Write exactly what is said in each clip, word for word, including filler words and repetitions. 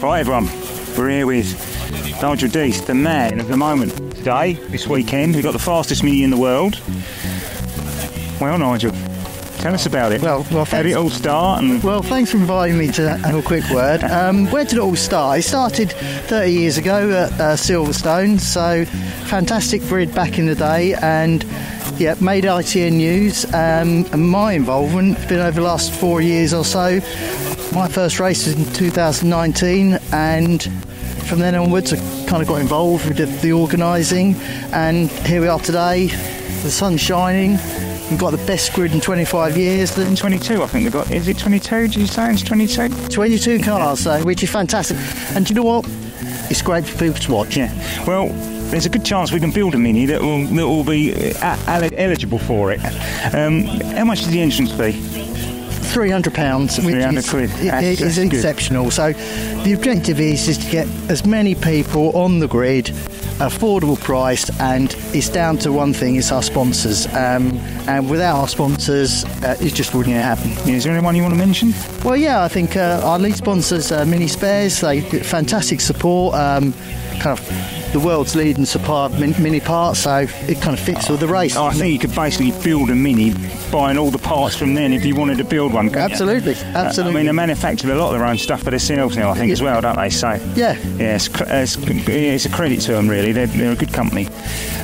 Hi everyone, we're here with Nigel Death, the man of the moment. Today, this weekend, we've got the fastest Mini in the world. Well, Nigel, tell us about it. Well, well how did it all start? And well, thanks for inviting me to have a quick word. Um, where did it all start? It started thirty years ago at uh, Silverstone, so fantastic grid back in the day, and yeah, made I T N news. Um, and my involvement has been over the last four years or so. My first race was in two thousand nineteen, and from then onwards I kind of got involved with the, the organising, and here we are today, the sun's shining, we've got the best grid in twenty-five years. In twenty-two I think they've got, is it twenty-two, did you say it's twenty-two? twenty-two cars, so, which is fantastic, and do you know what, it's great for people to watch. Yeah, well, there's a good chance we can build a Mini that will, that will be eligible for it. Um, how much is the entrance fee? three hundred pounds, which is, quid. It, is exceptional. Good. So the objective is, is to get as many people on the grid, affordable priced, and it's down to one thing, it's our sponsors. Um, and without our sponsors, uh, it just wouldn't happen. Is there anyone you want to mention? Well, yeah, I think uh, our lead sponsors, uh, Mini Spares, they get fantastic support, um, kind of the world's leading supplier of Mini parts, so it kind of fits with the race. Oh, I think you could basically build a Mini buying all the parts from then if you wanted to build one. Absolutely, you? absolutely. I mean, they manufacture a lot of their own stuff for themselves now, I think, yeah. as well, don't they? So yeah, yeah, it's, it's, it's a credit to them really. They're, they're a good company.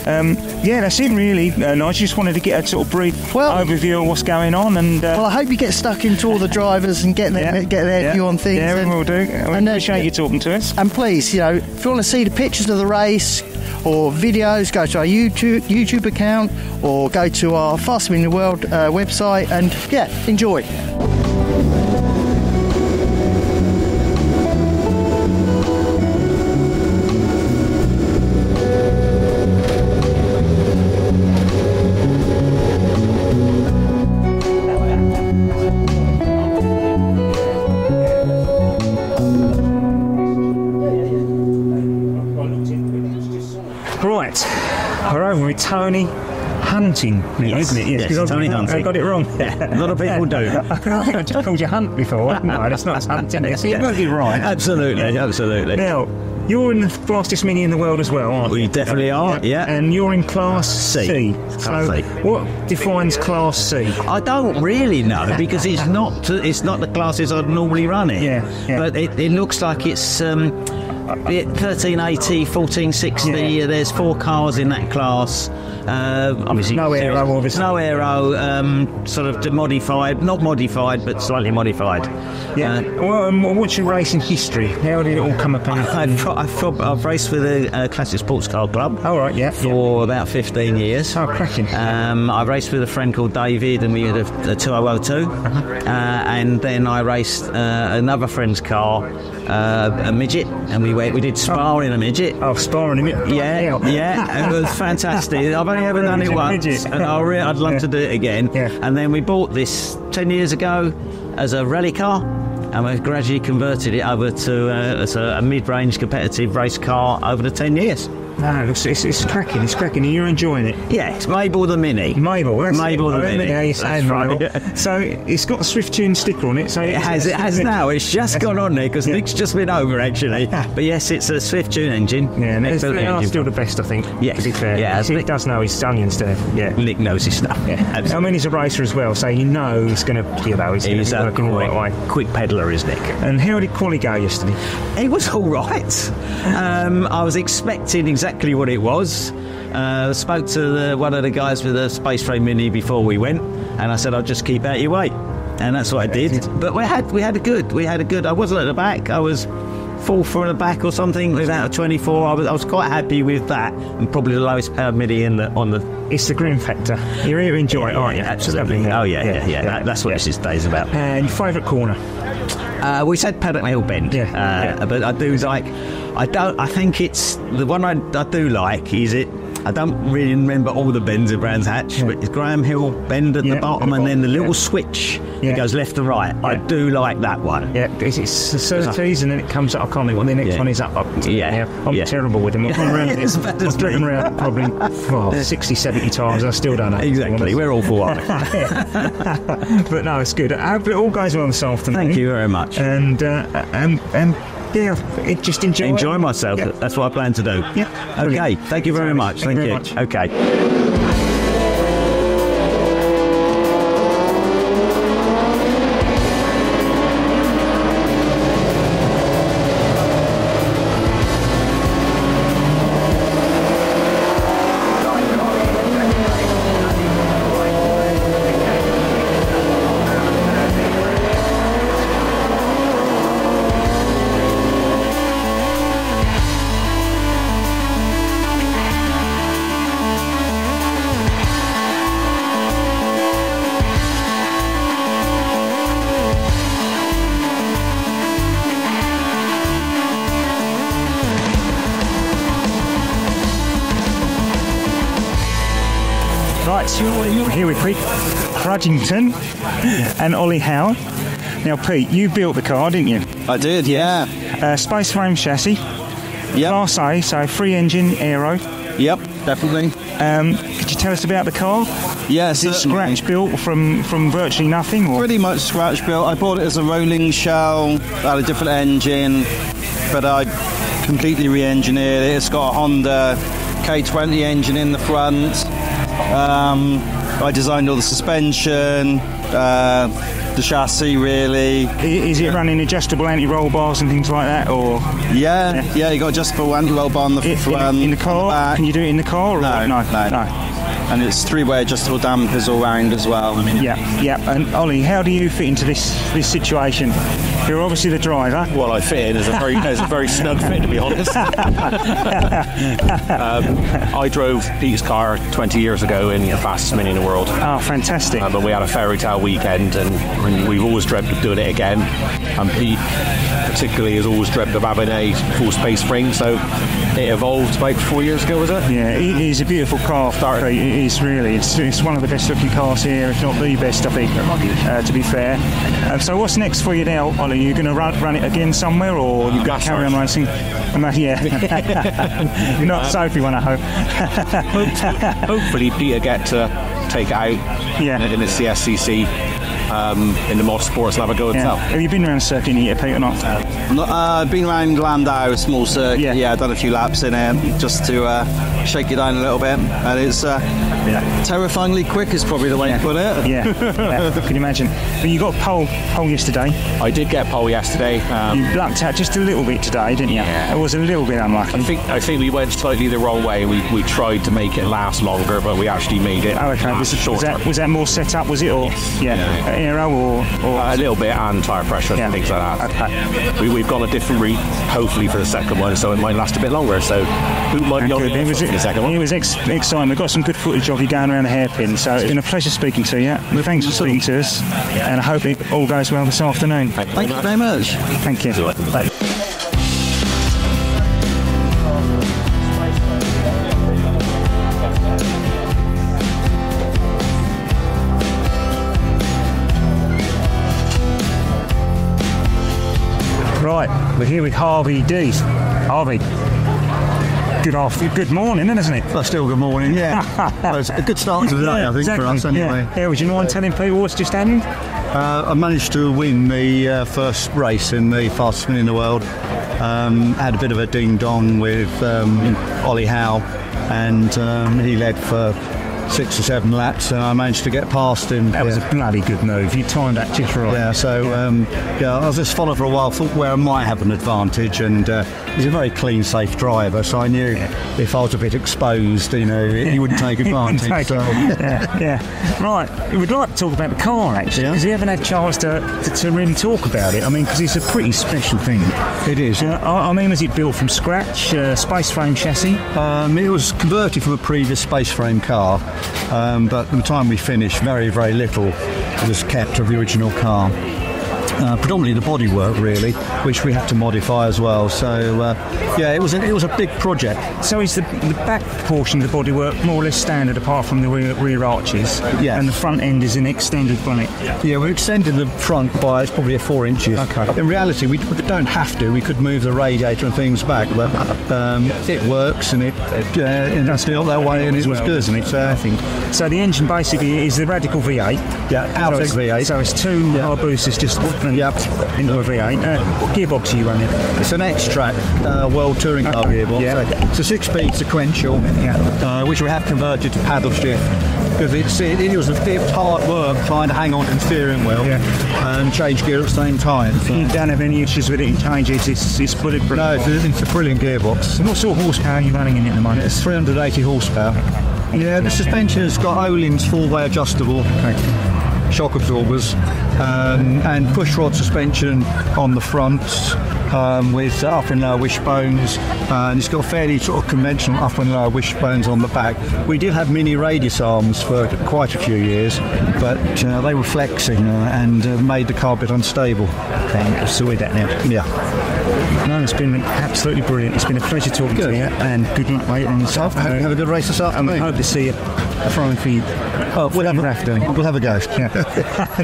Um, yeah, that's it really. And I just wanted to get a sort of brief well, overview of what's going on. And uh, well, I hope you get stuck into all the drivers and get their, yeah, get their yeah, view on things. Yeah, and, we'll do. We and, appreciate uh, you talking to us. And please, you know, if you want to see the pictures of the race or videos, go to our YouTube YouTube account or go to our Fastest Mini in the World uh, website, and yeah, enjoy. Tony Hunting, yes, isn't it? Yes, yes, Tony Hunting. I got it wrong. Yeah. A lot of people do. I just called you Hunt before. No, that's not Hunting. So you've got it right. Absolutely, yeah. absolutely. Now, you're in the fastest Mini in the world as well, aren't we you? We definitely are, yeah. And you're in Class C. C. So C. What defines Class C? I don't really know, because it's not it's not the classes I'd normally run in. Yeah, yeah. But it, it looks like it's... Um, thirteen eighty, fourteen sixty, yeah. There's four cars in that class. Uh, obviously, no aero, obviously. No aero, um, sort of modified, not modified, but slightly modified. Yeah. Uh, well, um, what's your racing history? How did it all come about? I've, I've, I've raced with a uh, classic sports car club. All right, yeah. For yeah. about fifteen years. Oh, cracking. Um, I raced with a friend called David, and we had a, a two thousand two. Uh-huh. uh, and then I raced uh, another friend's car, uh, a midget, and we We, we did Spa oh. in a midget. Oh, Spa in a midget. Yeah, yeah, yeah. It was fantastic. I've only ever done it once, and I'll re I'd love yeah. to do it again. Yeah. And then we bought this ten years ago as a rally car, and we've gradually converted it over to uh, as a, a mid-range competitive race car over the ten years. No, it's, it's, it's cracking, it's cracking, and you're enjoying it. Yeah, it's Mabel the Mini. Mabel, that's Mabel the Mini. Yeah, you're saying Mabel. So it's got a Swiftune sticker on it. So it has, it has now, it's just gone on there, because Nick's just been over, actually. But yes, it's a Swiftune engine. Yeah, and it's still the best, I think, to be fair. Yeah, Nick does know his onions there. Yeah, Nick knows his stuff. I mean, he's a racer as well, so you know he's going to be about, he's going to work in the right way. Quick peddler is Nick. And how did Quali go yesterday? It was all right. I was expecting exactly exactly what it was. Uh, spoke to the, one of the guys with the space frame Mini before we went, and I said, I'll just keep out your way, and that's what I did. But we had we had a good we had a good I wasn't at the back, I was full from the back or something without a twenty-four. I was, I was quite happy with that, and probably the lowest powered MIDI in the on the. It's the grim factor. You're here to enjoy it, aren't you? Absolutely. Oh yeah, yeah, yeah. yeah. yeah. That, that's what yeah. this is day's about. And your favourite corner? Uh, we said Paddock Hill Bend. Yeah. Uh, yeah. But I do like. I don't. I think it's the one I, I do like. Is it? I don't really remember all the bends at Brands Hatch, yeah. but it's Graham Hill bend at yeah, the bottom the and then the little yeah. switch yeah. that goes left to right. Yeah. I do like that one. Yeah, it's, it's the thirties and then it comes up. I can't think what the next yeah. one is up. up yeah. yeah. I'm yeah. terrible with them. I've gone around it. I've driven around probably oh, sixty, seventy times. I still don't know. Exactly. We're all for one. But no, it's good. I hope it all goes well this afternoon. Thank you very much. And, uh, and, and, yeah, it just enjoy enjoy it. myself. Yeah. That's what I plan to do. Yeah. Okay. Brilliant. Thank you very much. Thank, Thank you. Very much. Okay. You're here with Pete Crudgington and Ollie Howell. Now, Pete, you built the car, didn't you? I did, yeah. Uh, space frame chassis. Yep. Class A, so free engine aero. Yep, definitely. Um, could you tell us about the car? Yes, it's scratch built from from virtually nothing. Or? Pretty much scratch built. I bought it as a rolling shell, had a different engine, but I completely re-engineered it. It's got a Honda K twenty engine in the front. Um, I designed all the suspension, uh, the chassis really. Is it running adjustable anti-roll bars and things like that? Or Yeah, yeah, yeah you got adjustable anti-roll bar on the it, front. In the car? Back. Can you do it in the car? Or no, no, no, no. And it's three-way adjustable dampers all round as well. I mean, yeah, yeah. And Ollie, how do you fit into this, this situation? You're obviously the driver. Well, I fit in as a very, as a very snug fit, to be honest. um, I drove Pete's car twenty years ago in the fastest Mini in the world. Oh, fantastic. Uh, but we had a fairy tale weekend, and we've always dreamt of doing it again. And Pete, particularly, has always dreamt of having a full space spring, so it evolved about four years ago, was it? Yeah, it is a beautiful car. It is, really. It's, it's one of the best-looking cars here, if not the best, I think, uh, to be fair. Um, so what's next for you now, Ollie? Are you going to run, run it again somewhere, or you got carry on racing? Yeah. Not Sophie one, I hope. hopefully, hopefully Peter get to take it out yeah. in the C S C C um, in the mod sports lab. Go itself. Yeah. Have you been around a circuit here, Peter, or not? Not uh, been around Landau, a small circuit. Yeah. yeah, done a few laps in it just to uh, shake it down a little bit. And it's uh, yeah. terrifyingly quick is probably the way yeah. to put it. Yeah, yeah. Can you imagine? But you got a pole pole yesterday. I did get a pole yesterday. Um, you blacked out just a little bit today, didn't you? Yeah. It was a little bit unlucky. I think I think we went slightly the wrong way. We we tried to make it last longer, but we actually made it. Oh, okay. Was, shorter. Was, that, was that more set up? Was it or yes. yeah, yeah. yeah. aero or, or uh, a little bit and tire pressure yeah. and things like that. Okay. We, we've gone a different route, hopefully for the second one, so it might last a bit longer. So who might be on it was, for the second one? It was ex exciting. We've got some good footage of you going around the hairpin. So it's been a pleasure speaking to you. Well, thanks for speaking to us, and I hope it all goes well this afternoon. Thank, Thank you very much. Thank you. Bye. Right, we're here with Harvey Death. Harvey, good afternoon, good morning, isn't it? That's still good morning, yeah. Well, it's a good start to the day, yeah, I think, exactly. for us anyway. Yeah, yeah would you mind telling people what's just happened? Uh, I managed to win the uh, first race in the fastest Mini in the world. Um, had a bit of a ding-dong with um, Ollie Howell, and um, he led for six or seven laps, and I managed to get past him. That yeah. was a bloody good move. You timed that just right. Yeah, so yeah, um, yeah I was just followed for a while, thought where I might have an advantage, and uh, he's a very clean, safe driver, so I knew yeah. if I was a bit exposed, you know, he wouldn't take advantage. Wouldn't take so. yeah, yeah. Right, we'd like to talk about the car, actually, because yeah. you haven't had a chance to, to, to really talk about it. I mean, because it's a pretty special thing. It is. Uh, I, I mean, was it built from scratch, uh, space frame chassis? Um, it was converted from a previous space frame car. Um, but by the time we finished, very, very little was kept of the original car. Uh, predominantly the bodywork, really, which we had to modify as well. So, uh, yeah, it was a, it was a big project. So is the, the back portion of the bodywork more or less standard, apart from the rear, rear arches? Yeah. And the front end is an extended bonnet? Yeah, we extended the front by it's probably four inches. Okay. In reality, we don't have to. We could move the radiator and things back, but um, it works, and it, it uh, and that's built that way, and it was well, good, isn't it? So, I think. So the engine basically is the Radical V eight. Yeah, our so V eight. So it's two yeah. our boosters just... Yep. Into a V eight. Uh, what gearbox are you running? It's an X-Track uh, World Touring Car okay. gearbox. Yeah. So it's a six-speed sequential, yeah. uh, which we have converted to paddle shift, because it's, it, it was a bit hard work trying to hang on to the steering wheel yeah. and change gear at the same time. So. You don't have any issues with it in changes, it's, it's bulletproof. No, it's, it's a brilliant gearbox. And what sort of horsepower are you running in it at the moment? It's three hundred eighty horsepower. Yeah, the suspension has got Ohlins four-way adjustable. Okay. Shock absorbers um, and pushrod suspension on the front um, with up and lower wishbones, uh, and it's got fairly sort of conventional up and lower wishbones on the back. We did have mini radius arms for quite a few years, but uh, they were flexing uh, and uh, made the car a bit unstable. Okay, so we're that now. Yeah. No, it's been absolutely brilliant. It's been a pleasure talking good. to you, and good luck later on this afternoon. Have a good race this afternoon. I hope to see you from for you. Oh, we'll have, a, we'll have a go. Yeah.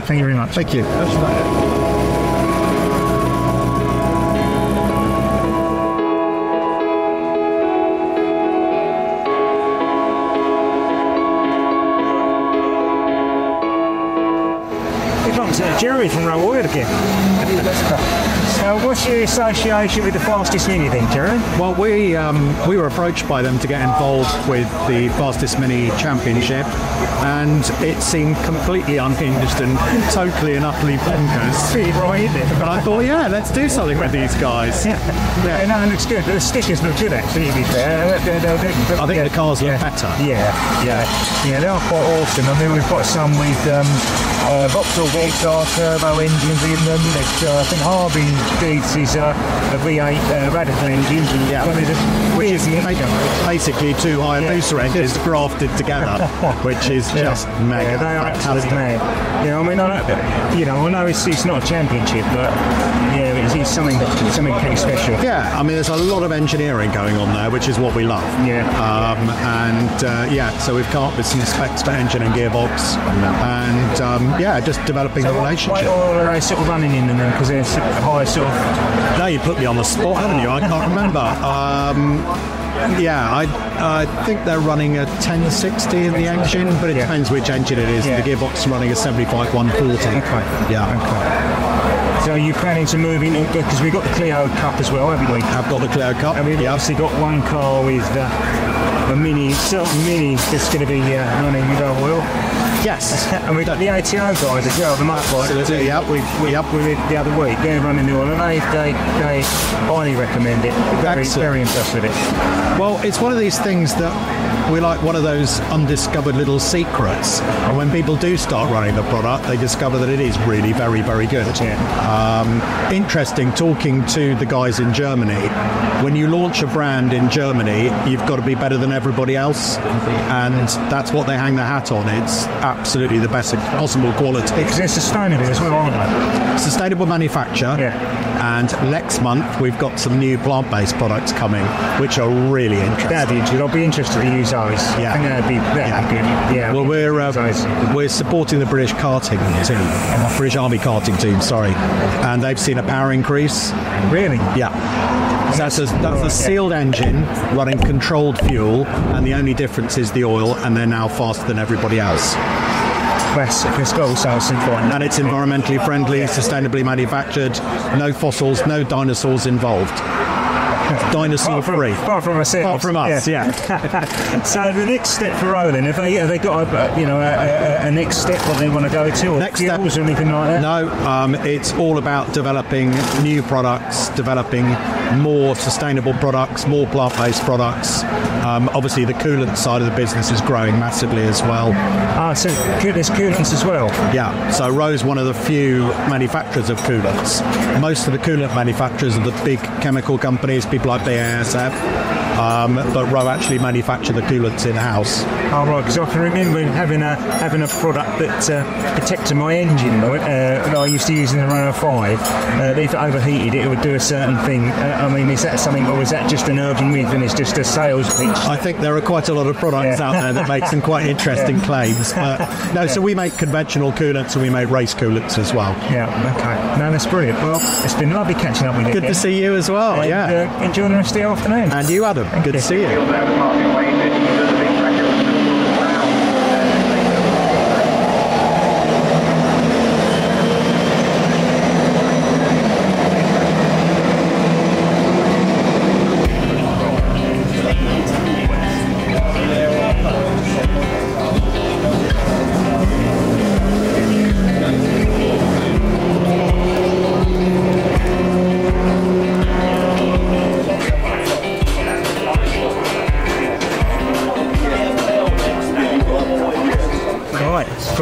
Thank you very much. Thank you. We've got to Jerry from Royal Wood again. Uh, what's your association with the Fastest Mini then, Jerry? Well, we um, we were approached by them to get involved with the Fastest Mini Championship, and it seemed completely unhinged and totally and utterly bonkers. Right, but I thought, yeah, let's do something with these guys. Yeah, yeah. No, it looks good. The stickers look good, actually, to be fair. They're, they're, they're, I think yeah. the cars look yeah. better. Yeah, yeah, yeah. They are quite awesome. I mean, we've got some with um, uh, Vauxhall V star turbo engines in them. Uh, I think Harvey Death is a, a V eight uh, Radical engine, yeah. one of the which is basically two Hayabusa yeah. engines grafted together, which is yeah. just yeah. mega. Yeah, they are absolutely mad. Yeah, I mean, I know, you know, I know it's, it's not a championship, but yeah, it's, it's something that's something pretty special. Yeah, I mean, there's a lot of engineering going on there, which is what we love. Yeah. Um, and uh, yeah, so we've come up with some specs for engine and gearbox, and um, yeah, just developing so the relationship. What are they sort of running in them then? Because they're high sort of. Now you put me on the spot, haven't you? I can't remember. Um, yeah, I, I think they're running a ten sixty in the engine, but it yeah. depends which engine it is. Yeah. The gearbox is running a seventy-five one forty. Okay. Yeah. Okay. So are you planning to move into, because we've got the Clio Cup as well, haven't we? I've got the Clio Cup. And we've yeah. obviously got one car with the, the Mini, certain Mini that's going to be uh, running with our oil. Yes, and we've got the I T N guys as well, the Mark guys. Absolutely, yep. We, we, yep. we did the other week, they're running the oil, and they, they, they highly recommend it. Very, very impressed with it. Well, it's one of these things that we like, one of those undiscovered little secrets, and when people do start running the product, they discover that it is really very, very good. Yeah. Um, interesting, talking to the guys in Germany, when you launch a brand in Germany, you've got to be better than everybody else, and that's what they hang their hat on. It's absolutely the best possible quality. Because they're sustainable as well, aren't they? Sustainable manufacture. Yeah. And next month we've got some new plant-based products coming, which are really interesting. That'd be interesting. I'll be interested to use those. Yeah. I think that'd be that'd yeah. good. Yeah. Well, we're uh, we're supporting the British karting team, uh, British Army karting team. Sorry, and they've seen a power increase. Really? Yeah. So that's a, that's a sealed engine running controlled fuel, and the only difference is the oil, and they're now faster than everybody else. And it's environmentally friendly, sustainably manufactured, no fossils, no dinosaurs involved. dinosaur from, free. Apart from ourselves. Apart from us, yeah. yeah. So the next step for Olin, have they, have they got a, you know, a, a, a next step what they want to go to, or next skills step, or anything like that? No, um, it's all about developing new products, developing more sustainable products, more plant-based products. Um, obviously the coolant side of the business is growing massively as well. Ah, so there's coolants as well? Yeah, so Rowe's one of the few manufacturers of coolants. Most of the coolant manufacturers are the big chemical companies, people like B A S F, um, but Rowe actually manufacture the coolants in-house. Oh right, because I can remember having a having a product that uh, protected my engine uh, that I used to use in the Renault five. Uh, if it overheated, it would do a certain thing. Uh, I mean, is that something, or is that just an urban myth and it's just a sales pitch? I think there are quite a lot of products yeah. out there that make some quite interesting yeah. claims. But, no, yeah. so we make conventional coolants and we make race coolants as well. Yeah, okay. No, that's brilliant. Well, it's been lovely catching up with you. Good again. to see you as well, and, yeah. Uh, enjoy the rest of the afternoon. And you, Adam. Thank Good you. to see you.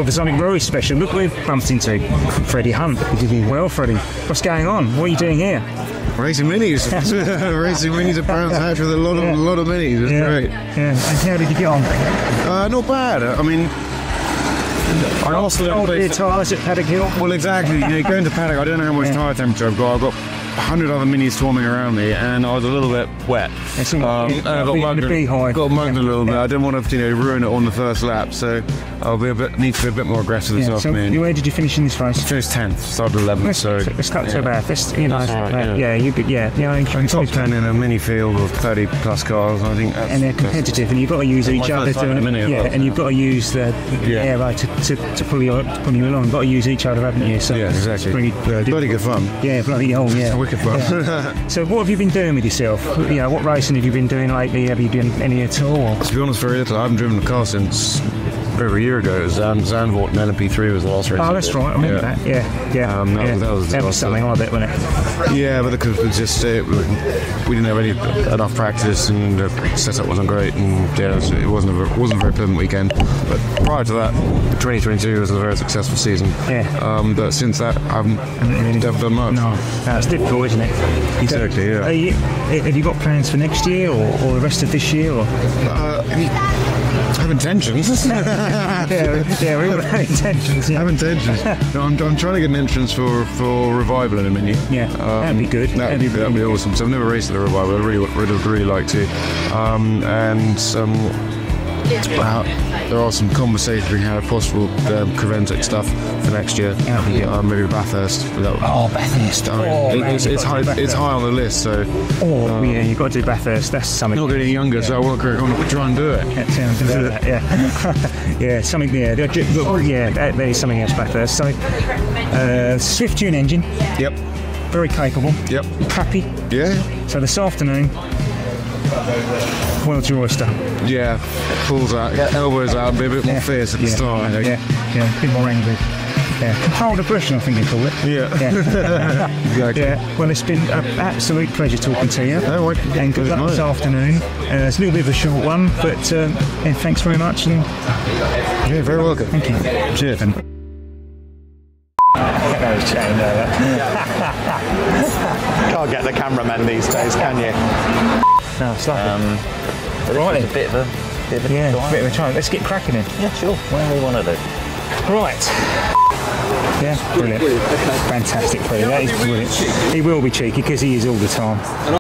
Something very special. Look, we've bumped into Freddie Hunt. Well, Freddie, what's going on? What are you doing here? Racing minis. Racing minis at Brands Hatch with a lot of yeah. a lot of minis. It's yeah. great. Yeah. And how did you get on? Uh, not bad. I mean, I asked the old dear tyres at Paddock Hill. Well, exactly. You know, going to Paddock, I don't know how much yeah. tyre temperature I've got. I've got a hundred other minis swarming around me, and I was a little bit wet. It's um, I got mugged a little bit. I didn't want to, you know, ruin it on the first lap, so I'll be a bit, need to be a bit more aggressive this yeah, afternoon. So where did you finish in this race? I finished tenth, started eleventh, so... It's not yeah. too bad. That's, you know, that's right, uh, yeah. yeah, you could, yeah. yeah I think top ten in a mini field of thirty plus cars, I think that's... And they're competitive, and you've got to use each other to... Minute, yeah, and you've got to use the yeah. aero to, to, to, pull your, to pull you along. You've got to use each other, haven't you? So yeah, exactly. Pretty, uh, bloody good fun. Yeah, bloody hell, yeah. Wicked fun. Yeah. So what have you been doing with yourself? You know, what racing have you been doing lately? Have you done any at all? To be honest, very little. I haven't driven a car since... over a year ago, it was um, Zandvoort and N M P three was the last race. Oh, that's right, I remember yeah. that, yeah. yeah. Um, that, yeah. Was, that was, that was something like that, wasn't it? Yeah, but it was just, uh, we didn't have any enough practice and the setup wasn't great, and yeah, it wasn't a, wasn't a very pleasant weekend. But prior to that, twenty twenty-two was a very successful season. Yeah. Um, but since that, I haven't never done much. No, no, it's difficult, isn't it? Exactly, yeah. Are you, have you got plans for next year or, or the rest of this year? Or? Uh, any, I have intentions. yeah, yeah, we all have intentions. Yeah. I have intentions. No, I'm, I'm trying to get an entrance for, for Revival in a mini. Yeah, um, that'd be good. That'd, that'd be, be, that'd be good. awesome. So I've never raced at a Revival. I really would really, really like to. Um, and um, about, there are some conversations we had of possible um, Creventic stuff for next year. Yeah, yeah. Um, maybe Bathurst. Oh, Bathurst. I mean, oh, man, it's, it's, high, Bathurst. It's high on the list. So. Oh, um, yeah, you've got to do Bathurst. That's something. Not getting younger, yeah. so I want to try and do it. That sounds good. Yeah, yeah, something. Yeah, oh, yeah, that, that is something else. Bathurst. So, uh, Swiftune engine. Yep. Very capable. Yep. Happy. Yeah. So this afternoon. Well, your oyster. Yeah, pulls out, yeah. elbows out, be a bit more yeah. fierce at the yeah. start. I think. Yeah, yeah, a bit more angry. Yeah, hold a brush, I think you call it. Yeah, yeah. Exactly. Yeah. Well, it's been an absolute pleasure talking to you. Oh, and good luck this afternoon. Uh, it's a little bit of a short one, but um, yeah, thanks very much. And yeah, very welcome. Thank you. Cheers. And can't get the cameraman these days, can you? No, it's like um, right a bit of a bit of a, yeah, bit of a try. Let's get cracking in. Yeah, sure. Where do we want to do? Right. Yeah, brilliant. Fantastic play. That is brilliant. He will be cheeky because he is all the time.